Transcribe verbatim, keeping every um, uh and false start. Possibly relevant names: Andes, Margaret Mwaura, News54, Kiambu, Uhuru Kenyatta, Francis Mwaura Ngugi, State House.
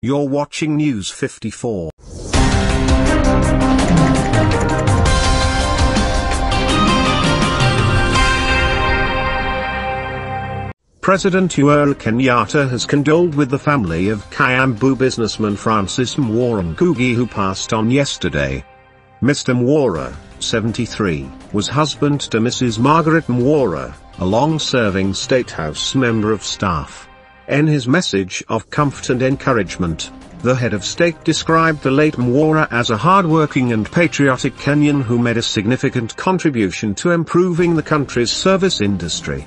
You're watching News fifty-four. President Uhuru Kenyatta has condoled with the family of Kiambu businessman Francis Mwaura Ngugi, who passed on yesterday. Mister Mwaura, seventy-three, was husband to Missus Margaret Mwaura, a long-serving State House member of staff. In his message of comfort and encouragement, the head of state described the late Mwaura as a hard-working and patriotic Kenyan who made a significant contribution to improving the country's service industry.